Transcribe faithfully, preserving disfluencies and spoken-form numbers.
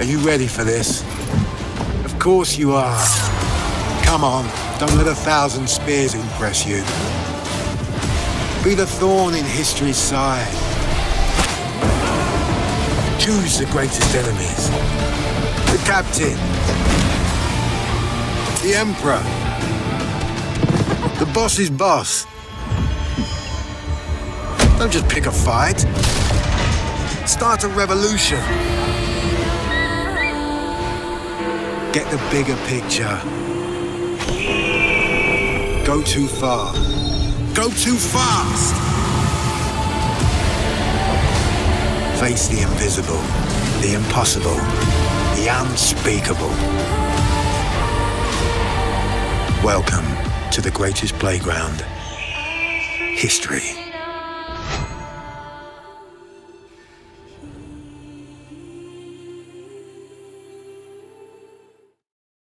Are you ready for this? Of course you are. Come on, don't let a thousand spears impress you. Be the thorn in history's side. Choose the greatest enemies. The captain. The emperor. The boss's boss. Don't just pick a fight. Start a revolution. Get the bigger picture. Go too far. Go too fast. Face the invisible, the impossible, the unspeakable. Welcome to the greatest playground, history.